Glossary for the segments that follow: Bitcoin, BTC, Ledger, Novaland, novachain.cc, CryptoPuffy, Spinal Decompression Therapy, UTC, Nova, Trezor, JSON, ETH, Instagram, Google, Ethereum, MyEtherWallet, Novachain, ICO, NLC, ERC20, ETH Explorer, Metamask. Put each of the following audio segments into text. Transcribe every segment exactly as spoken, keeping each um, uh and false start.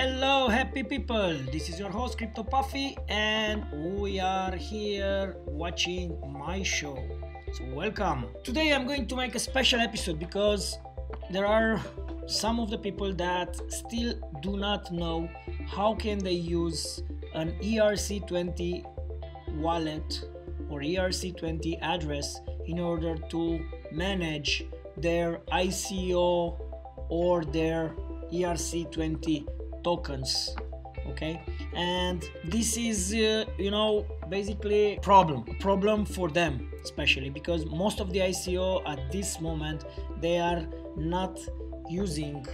Hello happy people, this is your host CryptoPuffy and we are here watching my show, so welcome. Today I'm going to make a special episode because there are some of the people that still do not know how can they use an E R C twenty wallet or E R C twenty address in order to manage their I C O or their E R C twenty tokens, okay? And this is uh, you know, basically problem problem for them, especially because most of the I C O at this moment, they are not using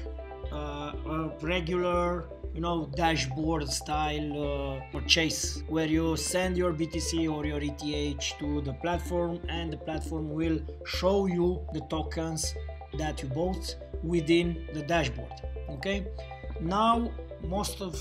uh, a regular, you know, dashboard style uh, purchase where you send your B T C or your E T H to the platform and the platform will show you the tokens that you bought within the dashboard, okay? Now most of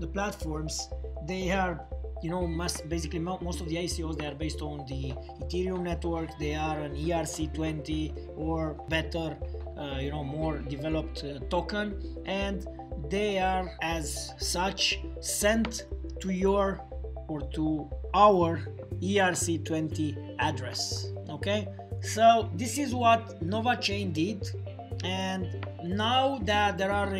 the platforms, they are, you know, must, basically most of the I C Os, they are based on the Ethereum network. They are an E R C twenty or better, uh, you know, more developed uh, token, and they are as such sent to your or to our E R C twenty address, okay? So this is what Novachain did. And now that there are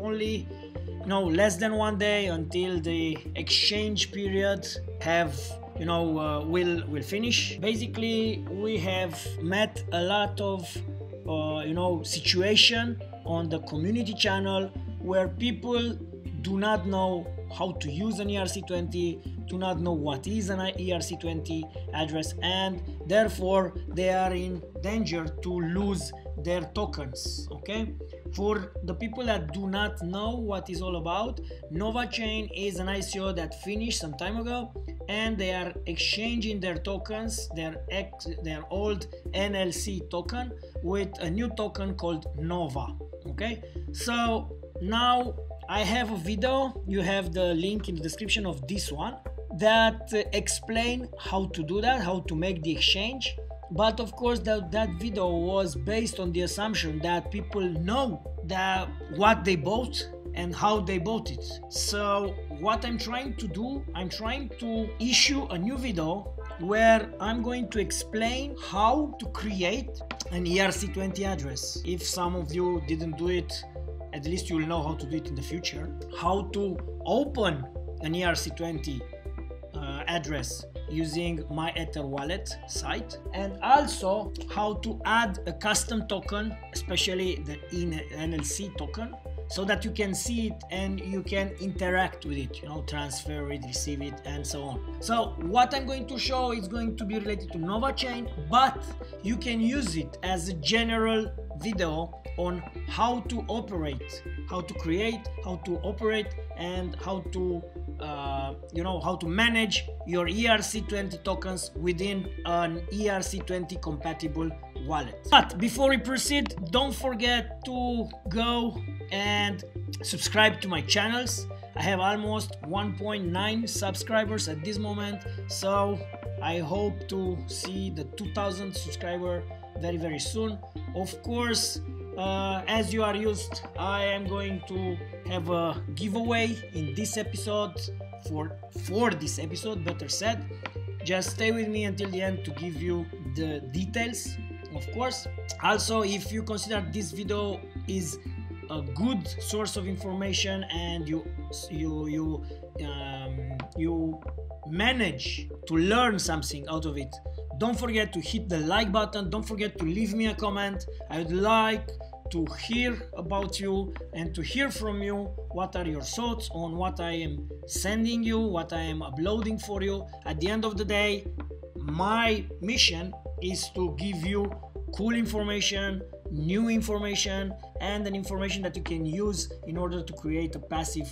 only, you know, less than one day until the exchange period have, you know, uh, will will finish, basically we have met a lot of uh, you know, situation on the community channel where people do not know how to use an E R C twenty, do not know what is an E R C twenty address, and therefore they are in danger to lose their tokens, okay? For the people that do not know what is all about, Novachain is an I C O that finished some time ago, and they are exchanging their tokens, their ex, their old N L C token with a new token called Nova, okay? So now I have a video, you have the link in the description of this one, that explain how to do that, how to make the exchange. But of course that, that video was based on the assumption that people know that what they bought and how they bought it. So what I'm trying to do, I'm trying to issue a new video where I'm going to explain how to create an E R C twenty address. If some of you didn't do it, at least you'll know how to do it in the future. How to open an E R C twenty uh, address using MyEtherWallet site, and also how to add a custom token, especially the N L C token, so that you can see it and you can interact with it, you know, transfer it, receive it, and so on. So what I'm going to show is going to be related to Novachain, but you can use it as a general video on how to operate, how to create, how to operate, and how to uh, you know, how to manage your E R C twenty tokens within an E R C twenty compatible wallet. But before we proceed, don't forget to go and subscribe to my channels. I have almost one point nine subscribers at this moment, so I hope to see the two thousand subscriber very very soon. Of course, Uh, as you are used, I am going to have a giveaway in this episode, for for this episode, better said. Just stay with me until the end to give you the details, of course. Also, if you consider this video is a good source of information and you you you um, you manage to learn something out of it, don't forget to hit the like button. Don't forget to leave me a comment. I would like to hear about you and to hear from you what are your thoughts on what I am sending you, what I am uploading for you. At the end of the day, my mission is to give you cool information, new information, and an information that you can use in order to create a passive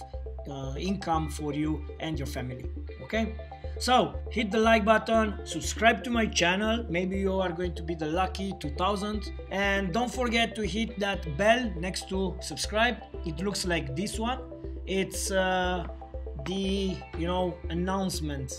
uh, income for you and your family, okay? So hit the like button, subscribe to my channel, maybe you are going to be the lucky two thousand, and don't forget to hit that bell next to subscribe. It looks like this one. It's uh, the, you know, announcement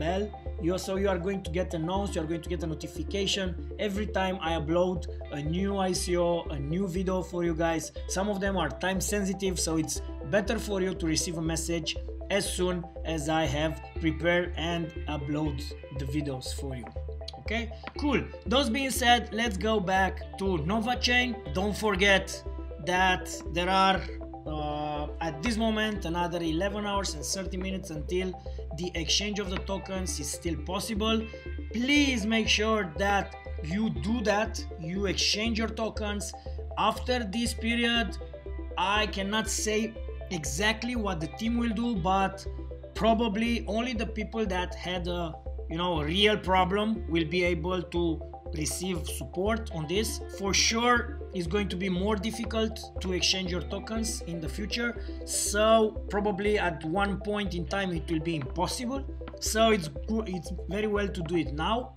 bell. You, so you are going to get announced, you are going to get a notification every time I upload a new I C O, a new video for you guys. Some of them are time sensitive, so it's better for you to receive a message as soon as I have prepared and upload the videos for you. Okay, cool. Those being said, let's go back to Novachain. Don't forget that there are uh, at this moment another eleven hours and thirty minutes until the exchange of the tokens is still possible. Please make sure that you do that, you exchange your tokens. After this period, I cannot say exactly what the team will do, but probably only the people that had a you know real problem will be able to receive support on this. For sure it's going to be more difficult to exchange your tokens in the future, so probably at one point in time it will be impossible, so it's it's very well to do it now.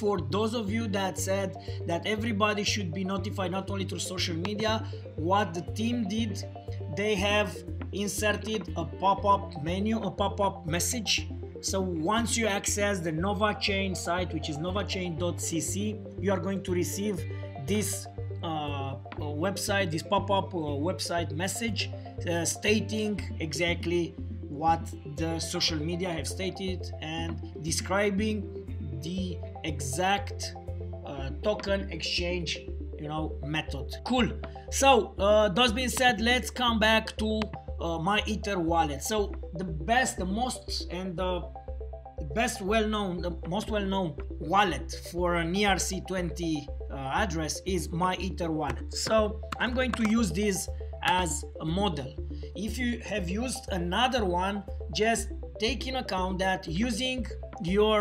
For those of you that said that everybody should be notified not only through social media, what the team did, they have inserted a pop-up menu, a pop-up message. So once you access the Novachain site, which is novachain dot c c, you are going to receive this uh, website, this pop-up uh, website message uh, stating exactly what the social media have stated and describing the exact uh, token exchange you know method. Cool. So uh, those being said, let's come back to uh, my Ether wallet. So the best, the most and the best well-known, the most well-known wallet for an E R C twenty uh, address is my Ether wallet. So I'm going to use this as a model. If you have used another one, just take in account that using your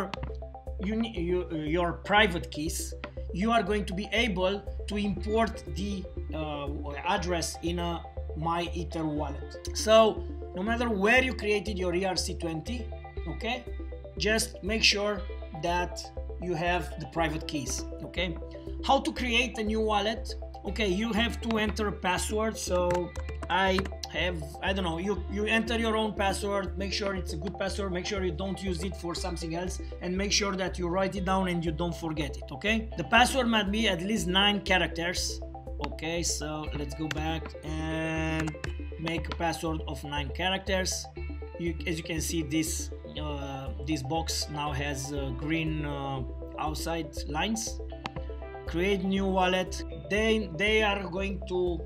You, you, your private keys, you are going to be able to import the uh, address in a MyEther wallet. So no matter where you created your E R C twenty, okay, just make sure that you have the private keys. Okay, how to create a new wallet? Okay, you have to enter a password. So I have, I don't know, you, you enter your own password, make sure it's a good password, make sure you don't use it for something else, and make sure that you write it down and you don't forget it, okay? The password might be at least nine characters, okay? So let's go back and make a password of nine characters. You, as you can see, this, uh, this box now has uh, green uh, outside lines. Create new wallet. Then they are going to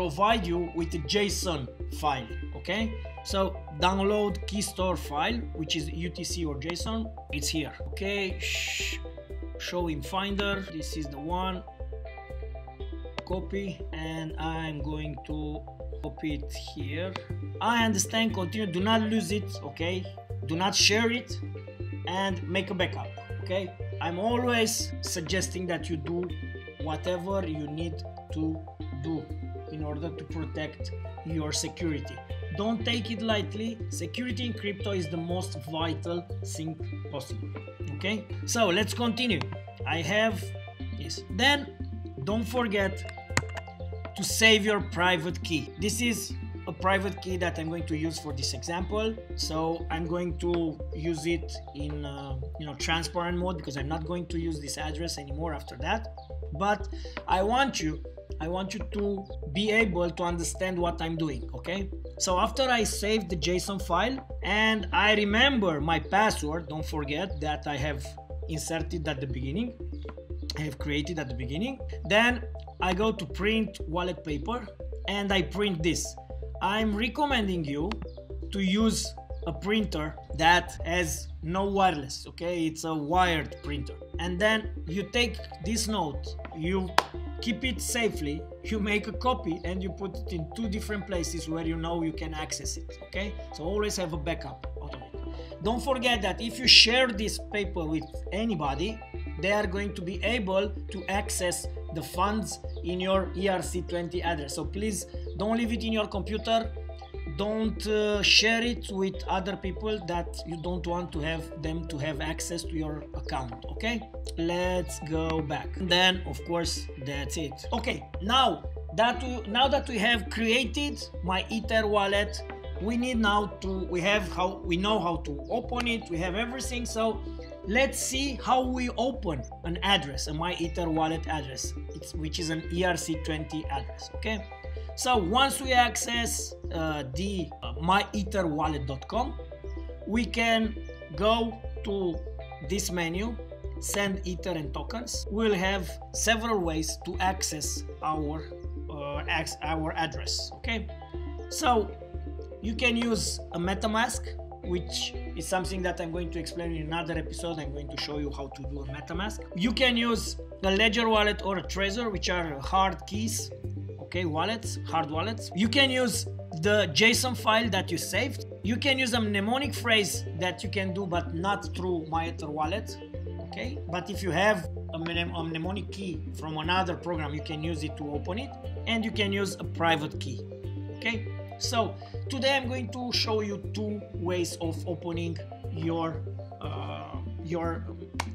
provide you with a JSON file, okay? So download key store file, which is U T C or JSON. It's here, okay? Shh. Show in Finder. This is the one. Copy, and I'm going to copy it here. I understand. Continue. Do not lose it, okay? Do not share it, and make a backup, okay? I'm always suggesting that you do whatever you need to do in order to protect your security. Don't take it lightly. Security in crypto is the most vital thing possible, okay? So let's continue. I have this. Then don't forget to save your private key. This is a private key that I'm going to use for this example, so I'm going to use it in uh, you know transparent mode, because I'm not going to use this address anymore after that. But I want you I want you to be able to understand what I'm doing, okay? So after I saved the JSON file and I remember my password, don't forget that I have inserted at the beginning, I have created at the beginning, then I go to print wallet paper and I print this. I'm recommending you to use a printer that has no wireless, okay? It's a wired printer. And then you take this note, you keep it safely, you make a copy and you put it in two different places where you know you can access it, okay? So always have a backup out of it. Don't forget that if you share this paper with anybody, they are going to be able to access the funds in your E R C twenty address. So please don't leave it in your computer, don't uh, share it with other people that you don't want to have them to have access to your account, okay? Let's go back. Then of course that's it. Okay, now that we, now that we have created my Ether wallet, we need now to we have how we know how to open it, we have everything. So let's see how we open an address, a my Ether wallet address, it's, which is an E R C twenty address, okay? So once we access uh, the uh, my ether wallet dot com, we can go to this menu, send ether and tokens. We'll have several ways to access our uh, ac our address. Okay, so you can use a MetaMask, which is something that I'm going to explain in another episode. I'm going to show you how to do a MetaMask. You can use a Ledger wallet or a Trezor, which are hard keys, okay, wallets, hard wallets. You can use the JSON file that you saved. You can use a mnemonic phrase that you can do, but not through MyEtherWallet. Okay, but if you have a mnemonic key from another program, you can use it to open it, and you can use a private key. Okay, so today I'm going to show you two ways of opening your uh, your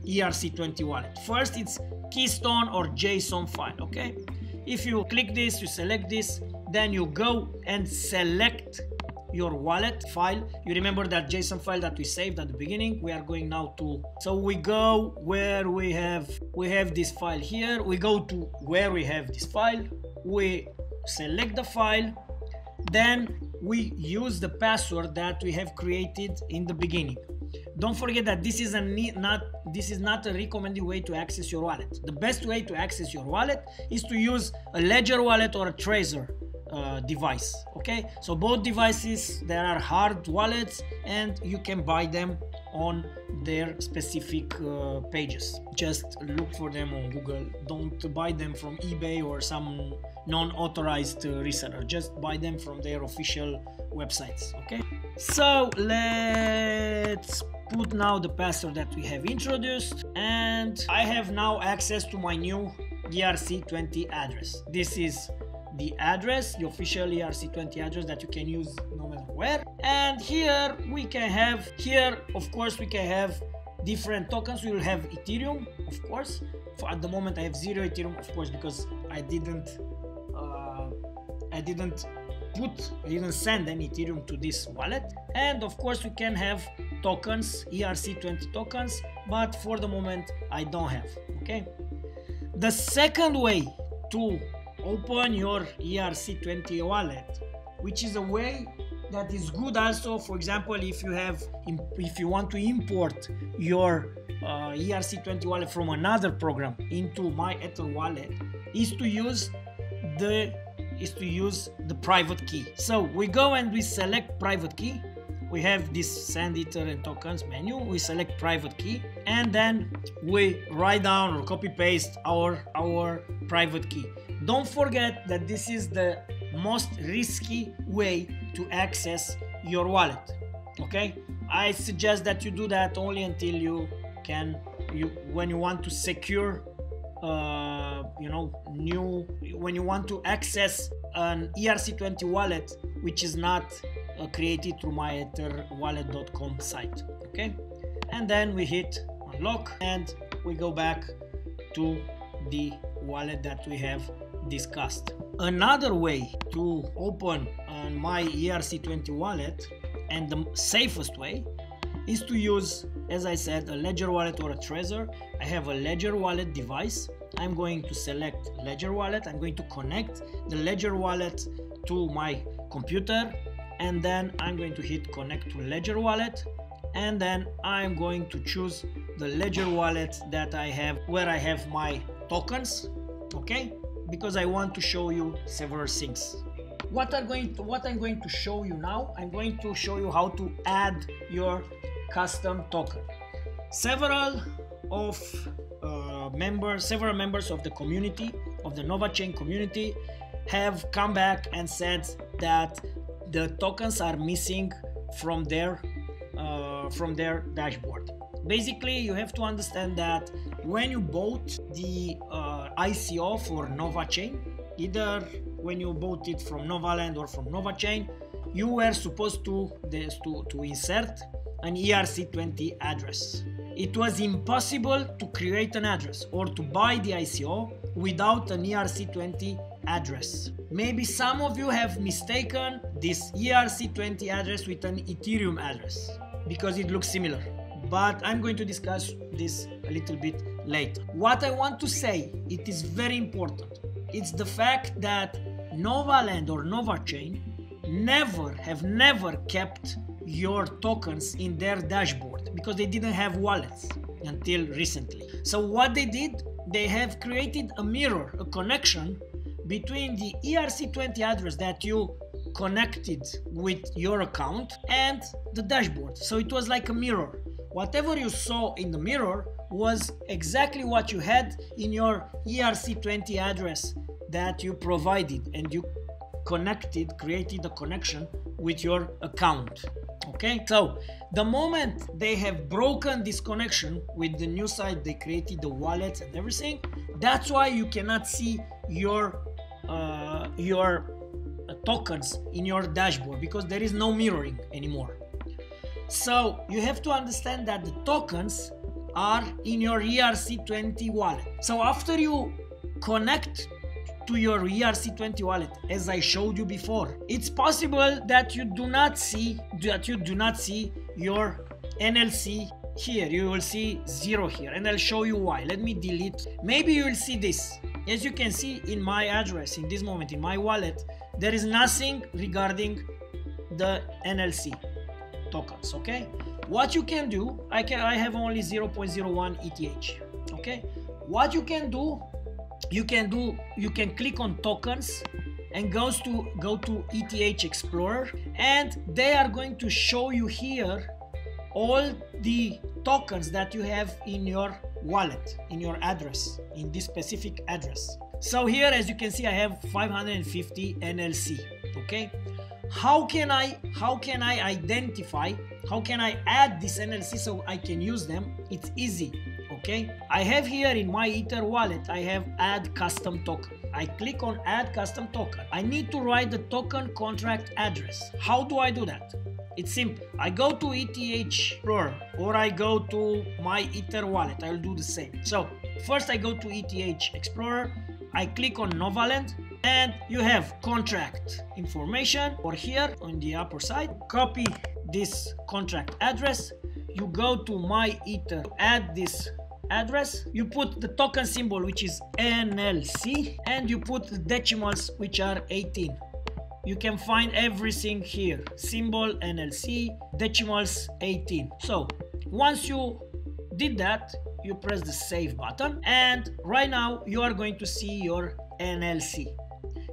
E R C twenty wallet. First, it's keystone or JSON file. Okay, if you click this, you select this, then you go and select your wallet file. You remember that JSON file that we saved at the beginning. We are going now to, so we go where we have we have this file here. We go to where we have this file, we select the file, then we use the password that we have created in the beginning. Don't forget that this is a not this is not a recommended way to access your wallet. The best way to access your wallet is to use a Ledger wallet or a Trezor Uh, device. Okay, so both devices, there are hard wallets, and you can buy them on their specific uh, pages. Just look for them on Google. Don't buy them from eBay or some non-authorized uh, reseller. Just buy them from their official websites. Okay, so let's put now the password that we have introduced, and I have now access to my new E R C twenty address. This is the address, the official E R C twenty address that you can use no matter where. And here we can have, here of course we can have different tokens. We will have Ethereum, of course. For at the moment I have zero Ethereum, of course, because I didn't uh, I didn't put I didn't send any Ethereum to this wallet. And of course you can have tokens, E R C twenty tokens, but for the moment I don't have. Okay, the second way to open your E R C twenty wallet, which is a way that is good also, for example, if you have if you want to import your uh, E R C twenty wallet from another program into MyEtherWallet, is to use the is to use the private key. So we go and we select private key. We have this send ether and tokens menu. We select private key, and then we write down or copy paste our our private key. Don't forget that this is the most risky way to access your wallet. Okay, I suggest that you do that only until you can you when you want to secure uh, you know new when you want to access an E R C twenty wallet which is not uh, created through my ether wallet dot com site. Okay, and then we hit unlock and we go back to the wallet that we have discussed. Another way to open uh, my E R C twenty wallet, and the safest way, is to use, as I said, a Ledger wallet or a Trezor. I have a Ledger wallet device. I'm going to select Ledger wallet. I'm going to connect the Ledger wallet to my computer, and then I'm going to hit connect to Ledger wallet, and then I'm going to choose the Ledger wallet that I have, where I have my tokens. Okay, because I want to show you several things. What are going to, what I'm going to show you now, I'm going to show you how to add your custom token. Several of uh, members, several members of the community, of the Novachain community, have come back and said that the tokens are missing from their uh, from their dashboard. Basically, you have to understand that when you bought the uh, I C O for Novachain, either when you bought it from Novaland or from Novachain, you were supposed to, to, to insert an E R C twenty address. It was impossible to create an address or to buy the I C O without an E R C twenty address. Maybe some of you have mistaken this E R C twenty address with an Ethereum address because it looks similar. But I'm going to discuss this a little bit later. What I want to say, it is very important. It's the fact that Novaland or Novachain never have never kept your tokens in their dashboard because they didn't have wallets until recently. So what they did, they have created a mirror, a connection between the E R C twenty address that you connected with your account and the dashboard. So it was like a mirror. Whatever you saw in the mirror was exactly what you had in your E R C twenty address that you provided and you connected, created a connection with your account. Okay, so the moment they have broken this connection with the new site, they created the wallets and everything. That's why you cannot see your uh, your uh, tokens in your dashboard, because there is no mirroring anymore. So you have to understand that the tokens are in your E R C twenty wallet. So after you connect to your E R C twenty wallet, as I showed you before, it's possible that you do not see that you do not see your N L C here. You will see zero here, and I'll show you why. Let me delete. Maybe you will see this. As you can see in my address, in this moment in my wallet, there is nothing regarding the N L C tokens. Okay, what you can do, I can I have only zero point zero one E T H. Okay, what you can do, you can do you can click on tokens and goes to go to E T H Explorer, and they are going to show you here all the tokens that you have in your wallet, in your address, in this specific address. So here, as you can see, I have five hundred fifty N L C. Okay, how can I how can I identify how can I add this N L C so I can use them? It's easy. Okay, I have here in my Ether wallet, I have add custom token. I click on add custom token. I need to write the token contract address. How do I do that? It's simple. I go to E T H Explorer or I go to my Ether wallet. I'll do the same. So first I go to E T H Explorer. I click on Novaland and you have contract information, or here on the upper side, copy this contract address. You go to my Ether, add this address, you put the token symbol, which is N L C, and you put the decimals, which are eighteen. You can find everything here, symbol N L C, decimals eighteen. So once you did that, you press the save button, and right now you are going to see your N L C.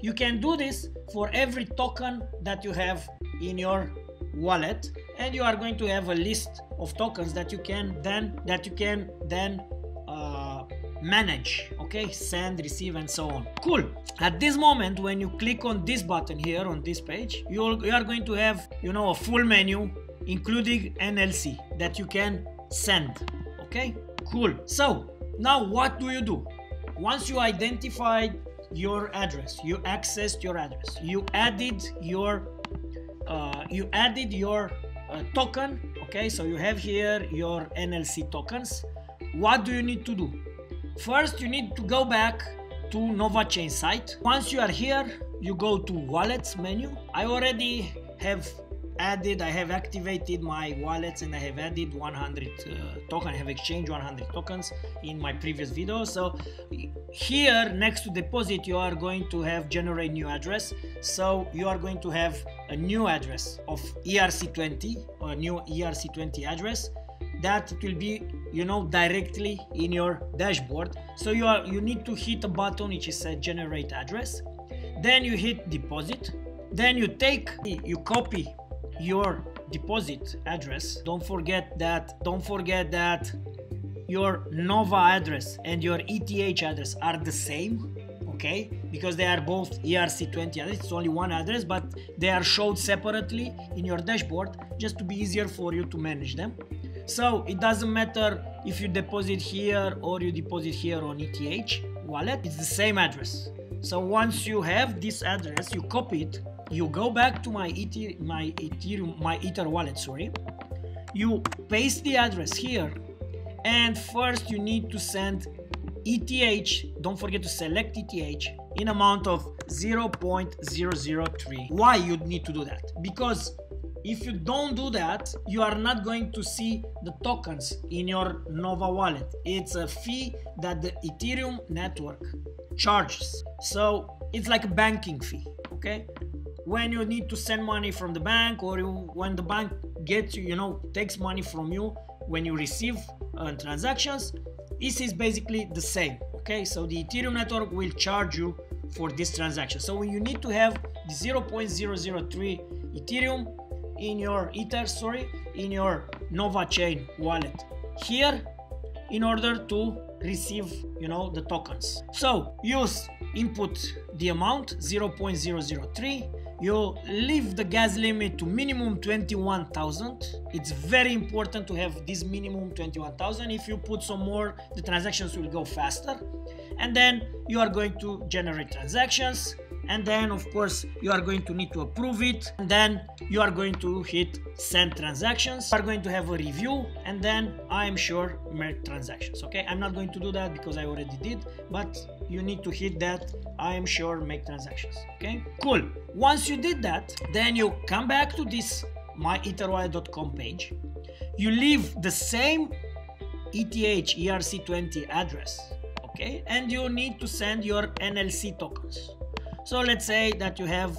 You can do this for every token that you have in your wallet, and you are going to have a list of tokens that you can then that you can then uh, manage. Okay, send, receive, and so on. Cool. At this moment, when you click on this button here on this page, you are going to have, you know, a full menu including N L C that you can send. Okay, cool. So now what do you do? Once you identified your address, you accessed your address, you added your uh, you added your uh, token. Okay, so you have here your N L C tokens. What do you need to do? First, you need to go back to Novachain site. Once you are here, you go to wallets menu. I already have added, I have activated my wallets and I have added one hundred uh, tokens. I have exchanged one hundred tokens in my previous video. So here next to deposit, you are going to have generate new address. So you are going to have a new address of E R C twenty, or a new E R C twenty address that will be, you know, directly in your dashboard. So you are you need to hit a button which is said generate address. Then you hit deposit. Then you take you copy your deposit address. Don't forget that don't forget that your Nova address and your E T H address are the same, okay, because they are both E R C twenty address. It's only one address, but they are showed separately in your dashboard just to be easier for you to manage them. So it doesn't matter if you deposit here or you deposit here on E T H wallet, it's the same address. So once you have this address, you copy it. You go back to my Ether, my Ethereum, my Ether wallet. Sorry, you paste the address here, and first you need to send E T H. Don't forget to select E T H in amount of zero point zero zero three. Why you need to do that? Because if you don't do that, you are not going to see the tokens in your Nova wallet. It's a fee that the Ethereum network charges. So it's like a banking fee, okay? When you need to send money from the bank, or you, when the bank gets you, you know, takes money from you when you receive uh, transactions, this is basically the same, okay? So the Ethereum network will charge you for this transaction. So you need to have zero point zero zero three Ethereum in your Ether, sorry, in your Novachain wallet here in order to receive, you know, the tokens. So use input the amount zero point zero zero three. You leave the gas limit to minimum twenty-one thousand. It's very important to have this minimum twenty-one thousand. If you put some more, the transactions will go faster. And then you are going to generate transactions. And then, of course, you are going to need to approve it. And then you are going to hit send transactions. You are going to have a review. And then I am sure merge transactions. Okay, I'm not going to do that because I already did. But you need to hit that. I am sure make transactions. Okay, cool. Once you did that, then you come back to this my ether wallet dot com page. You leave the same E T H E R C twenty address, okay, and you need to send your N L C tokens. So let's say that you have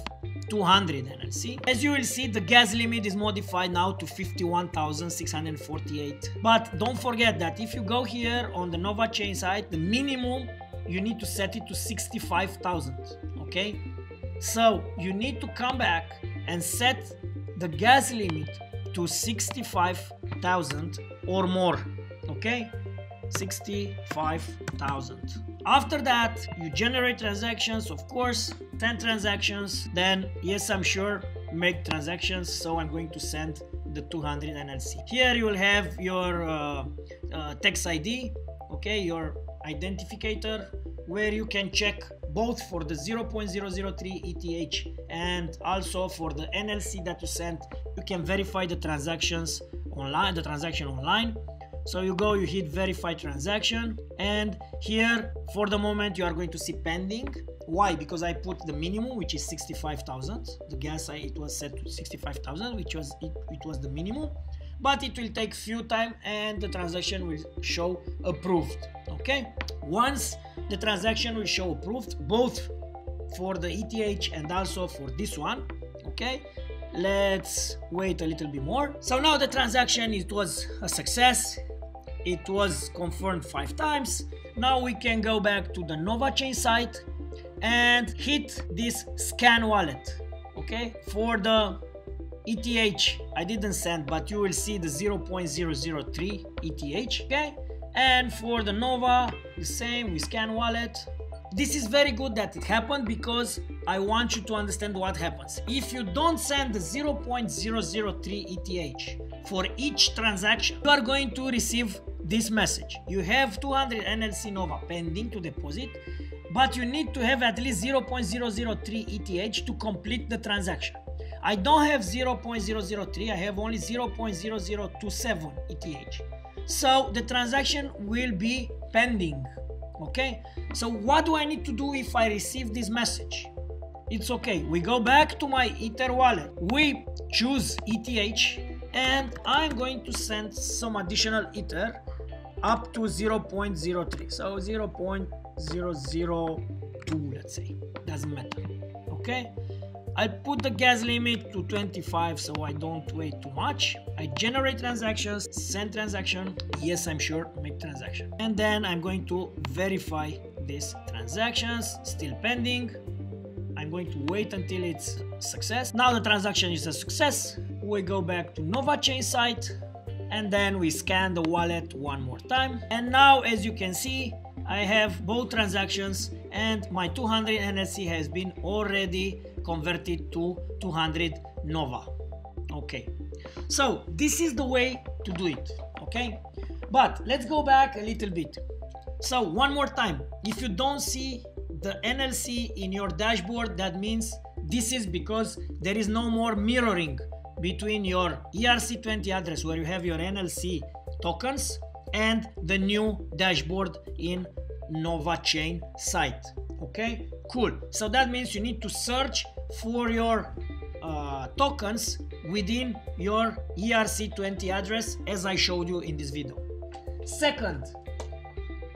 two hundred N L C. As you will see, the gas limit is modified now to fifty-one thousand six hundred forty-eight. But don't forget that if you go here on the Novachain site, the minimum you need to set it to sixty-five thousand, okay? So you need to come back and set the gas limit to sixty-five thousand or more, okay? sixty-five thousand. After that, you generate transactions, of course, ten transactions, then yes, I'm sure, make transactions. So I'm going to send the two hundred N L C. Here you will have your uh, uh, text I D, okay, your identificator, where you can check both for the zero point zero zero three E T H and also for the N L C that you sent. You can verify the transactions online, the transaction online. So you go, you hit verify transaction, and here for the moment you are going to see pending. Why? Because I put the minimum, which is sixty-five thousand. The gas, it was set to sixty-five thousand, which was it, it was the minimum. But it will take few time and the transaction will show approved, okay? Once the transaction will show approved, both for the E T H and also for this one, okay? Let's wait a little bit more. So now the transaction, it was a success. It was confirmed five times. Now we can go back to the Novachain site and hit this scan wallet, okay? For the E T H, I didn't send, but you will see the zero point zero zero three E T H, okay? And for the Nova, the same, we scan wallet. This is very good that it happened because I want you to understand what happens. If you don't send the zero point zero zero three E T H for each transaction, you are going to receive this message. You have two hundred N L C Nova pending to deposit, but you need to have at least zero point zero zero three E T H to complete the transaction. I don't have zero point zero zero three, I have only zero point zero zero two seven E T H. So the transaction will be pending, okay? So what do I need to do if I receive this message? It's okay, we go back to my Ether wallet. We choose E T H and I'm going to send some additional Ether up to zero point zero three. So zero point zero zero two, let's say, doesn't matter, okay? I put the gas limit to twenty-five, so I don't wait too much. I generate transactions, send transaction, yes, I'm sure, make transaction. And then I'm going to verify these transactions, still pending. I'm going to wait until it's success. Now the transaction is a success. We go back to Novachain site and then we scan the wallet one more time. And now, as you can see, I have both transactions and my two hundred N L C has been already converted to two hundred Nova. Okay, so this is the way to do it, okay? But let's go back a little bit. So one more time, if you don't see the N L C in your dashboard, that means this is because there is no more mirroring between your E R C twenty address where you have your N L C tokens and the new dashboard in Novachain site, okay? Cool, so that means you need to search for your uh, tokens within your E R C twenty address as I showed you in this video. Second,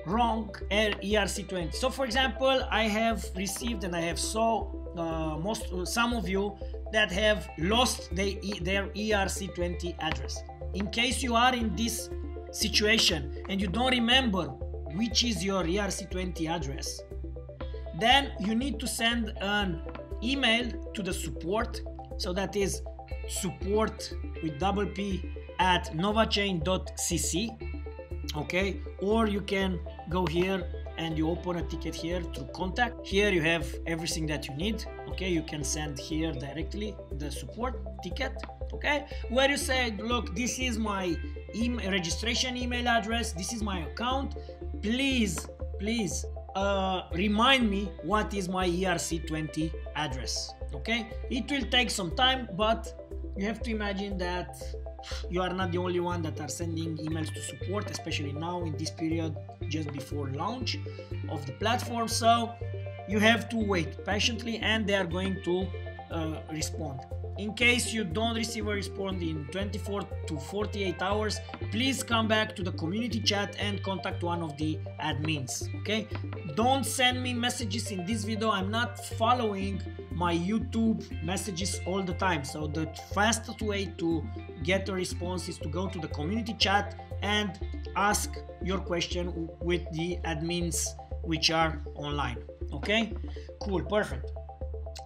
wrong E R C twenty. So for example, I have received and I have saw uh, most uh, some of you that have lost they, their E R C twenty address. In case you are in this situation and you don't remember which is your E R C twenty address, then you need to send an email to the support. So that is support with double P at novachain dot c c, okay? Or you can go here and you open a ticket here through contact. Here you have everything that you need, okay? You can send here directly the support ticket, okay? Where you say, look, this is my email, registration email address, this is my account, please, please uh, remind me what is my E R C twenty address, okay? It will take some time, but you have to imagine that you are not the only one that are sending emails to support, especially now in this period just before launch of the platform. So you have to wait patiently and they are going to uh, respond. In case you don't receive a response in twenty-four to forty-eight hours, please come back to the community chat and contact one of the admins, okay? Don't send me messages in this video. I'm not following my YouTube messages all the time. So the fastest way to get a response is to go to the community chat and ask your question with the admins which are online, okay? Cool, perfect.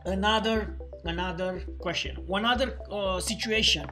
Another Another question, one other uh, situation.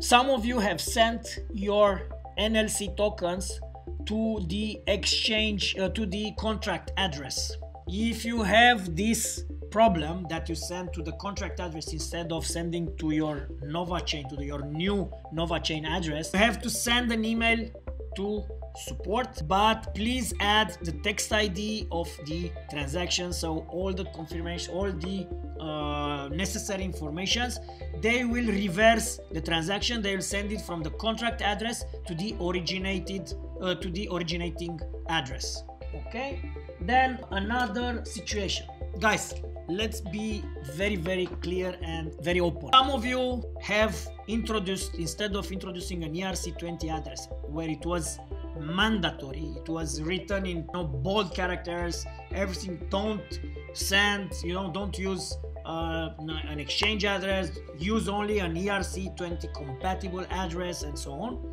Some of you have sent your N L C tokens to the exchange, uh, to the contract address. If you have this problem that you send to the contract address instead of sending to your Novachain, to your new Novachain address, you have to send an email to support, but please add the text I D of the transaction, so all the confirmation, all the uh, necessary informations. They will reverse the transaction. They will send it from the contract address to the originated uh, to the originating address. Okay. Then another situation, guys. Let's be very, very clear and very open. Some of you have introduced, instead of introducing an E R C twenty address where it was mandatory, it was written in, you know, bold characters, everything, don't send, you know, don't use uh, an exchange address, use only an E R C twenty compatible address and so on.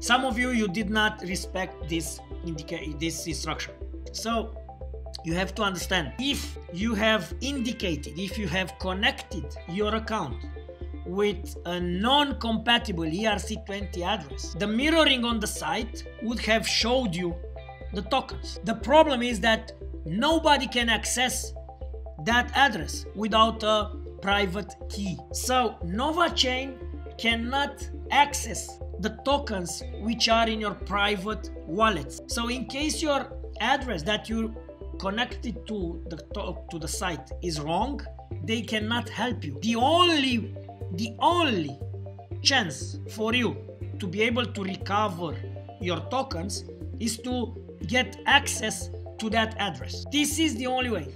Some of you, you did not respect this indica- this instruction. So you have to understand, if you have indicated, if you have connected your account with a non-compatible E R C twenty address, the mirroring on the site would have showed you the tokens. The problem is that nobody can access that address without a private key. So Novachain cannot access the tokens which are in your private wallets. So in case your address that you connected to the to the site is wrong, they cannot help you. The only The only chance for you to be able to recover your tokens is to get access to that address. This is the only way.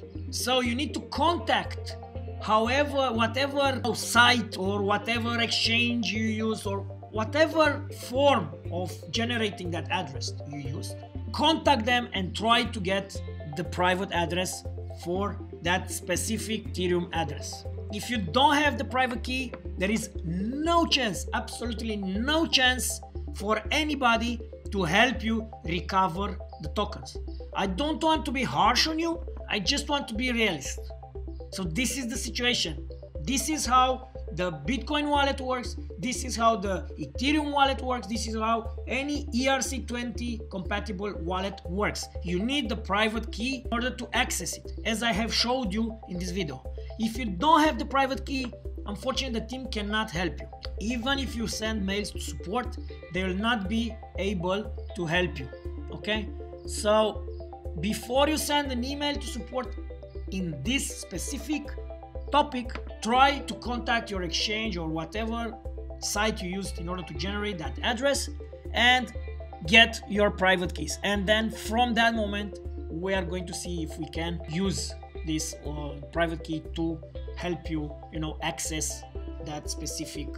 So you need to contact however, whatever site or whatever exchange you use or whatever form of generating that address you used, contact them and try to get the private address for that specific Ethereum address. If you don't have the private key, there is no chance, absolutely no chance for anybody to help you recover the tokens. I don't want to be harsh on you, I just want to be realist. So this is the situation. This is how the Bitcoin wallet works, this is how the Ethereum wallet works, this is how any E R C twenty compatible wallet works. You need the private key in order to access it, as I have showed you in this video. If you don't have the private key, unfortunately the team cannot help you. Even if you send mails to support, they will not be able to help you, okay? So before you send an email to support in this specific topic, try to contact your exchange or whatever site you used in order to generate that address and get your private keys. And then from that moment, we are going to see if we can use this uh, private key to help you, you know, access that specific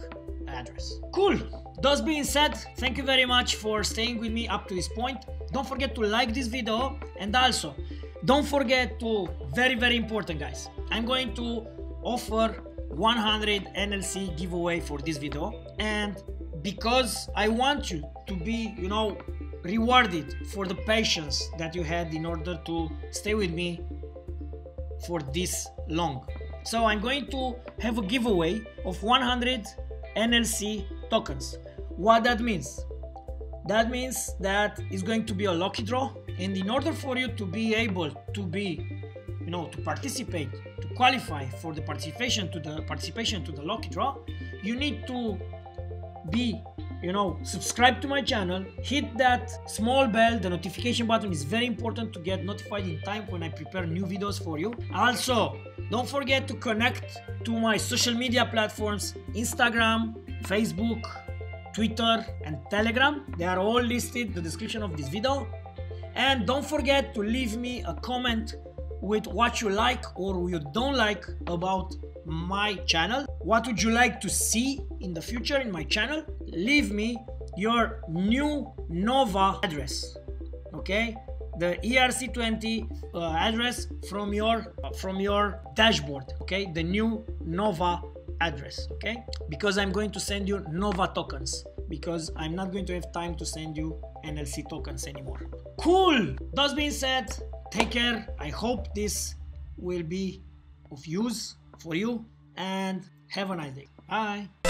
address. Cool. Those being said, thank you very much for staying with me up to this point. Don't forget to like this video, and also don't forget to, very very important guys, I'm going to offer one hundred N L C giveaway for this video, and because I want you to be, you know, rewarded for the patience that you had in order to stay with me for this long. So I'm going to have a giveaway of one hundred N L C tokens. What that means? That means that it's going to be a lucky draw, and in order for you to be able to be, you know, to participate, to qualify for the participation to the participation to the lucky draw, you need to be, you know, subscribe to my channel, hit that small bell, the notification button is very important to get notified in time when I prepare new videos for you. Also, don't forget to connect to my social media platforms, Instagram, Facebook, Twitter and Telegram. They are all listed in the description of this video. And don't forget to leave me a comment with what you like or you don't like about my channel. What would you like to see in the future in my channel? Leave me your new Nova address, okay? The E R C twenty uh, address from your uh, from your dashboard, okay? The new Nova address, okay? Because I'm going to send you Nova tokens, because I'm not going to have time to send you N L C tokens anymore. Cool! That being said, take care. I hope this will be of use for you, and have a nice day. Bye!